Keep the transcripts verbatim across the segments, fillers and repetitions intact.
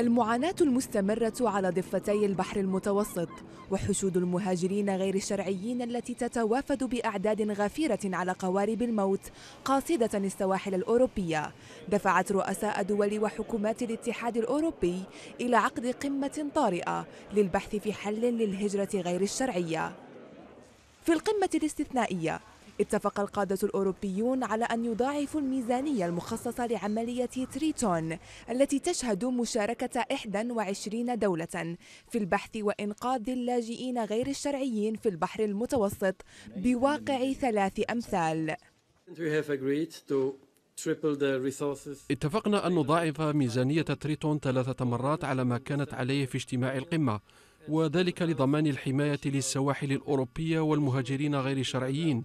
المعاناة المستمرة على ضفتي البحر المتوسط وحشود المهاجرين غير الشرعيين التي تتوافد بأعداد غفيرة على قوارب الموت قاصدة السواحل الأوروبية دفعت رؤساء دول وحكومات الاتحاد الأوروبي إلى عقد قمة طارئة للبحث في حل للهجرة غير الشرعية. في القمة الاستثنائية اتفق القادة الأوروبيون على أن يضاعفوا الميزانية المخصصة لعملية تريتون التي تشهد مشاركة إحدى وعشرين دولة في البحث وإنقاذ اللاجئين غير الشرعيين في البحر المتوسط بواقع ثلاث أمثال. اتفقنا أن نضاعف ميزانية تريتون ثلاثة مرات على ما كانت عليه في اجتماع القمة، وذلك لضمان الحماية للسواحل الأوروبية والمهاجرين غير الشرعيين.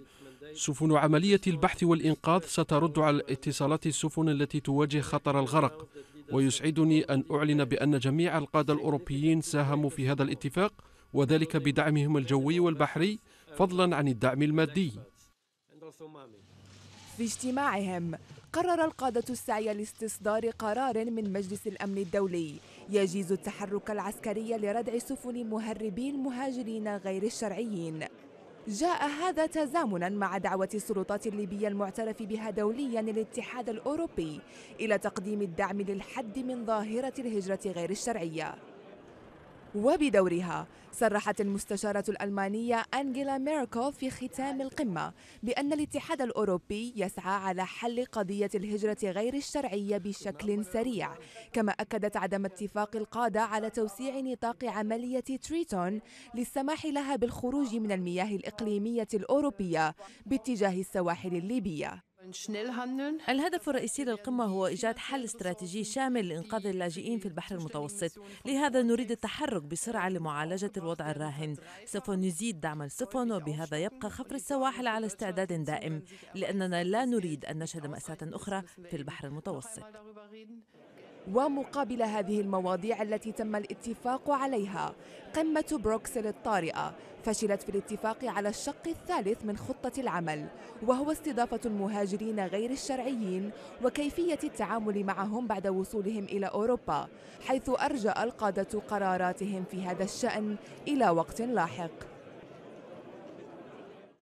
سفن عملية البحث والإنقاذ سترد على اتصالات السفن التي تواجه خطر الغرق، ويسعدني أن أعلن بأن جميع القادة الأوروبيين ساهموا في هذا الاتفاق، وذلك بدعمهم الجوي والبحري فضلا عن الدعم المادي. في اجتماعهم قرر القادة السعي لاستصدار قرار من مجلس الأمن الدولي يجيز التحرك العسكري لردع سفن مهربي المهاجرين غير الشرعيين. جاء هذا تزامنا مع دعوة السلطات الليبية المعترف بها دوليا الاتحاد الأوروبي إلى تقديم الدعم للحد من ظاهرة الهجرة غير الشرعية. وبدورها صرحت المستشارة الألمانية أنجيلا ميركل في ختام القمة بأن الاتحاد الأوروبي يسعى على حل قضية الهجرة غير الشرعية بشكل سريع، كما أكدت عدم اتفاق القادة على توسيع نطاق عملية تريتون للسماح لها بالخروج من المياه الإقليمية الأوروبية باتجاه السواحل الليبية. الهدف الرئيسي للقمة هو إيجاد حل استراتيجي شامل لإنقاذ اللاجئين في البحر المتوسط، لهذا نريد التحرك بسرعة لمعالجة الوضع الراهن، سوف نزيد دعم السفن وبهذا يبقى خفر السواحل على استعداد دائم، لأننا لا نريد أن نشهد مأساة أخرى في البحر المتوسط. ومقابل هذه المواضيع التي تم الاتفاق عليها قمة بروكسل الطارئة فشلت في الاتفاق على الشق الثالث من خطة العمل، وهو استضافة المهاجرين غير الشرعيين وكيفية التعامل معهم بعد وصولهم إلى أوروبا، حيث أرجأ القادة قراراتهم في هذا الشأن إلى وقت لاحق.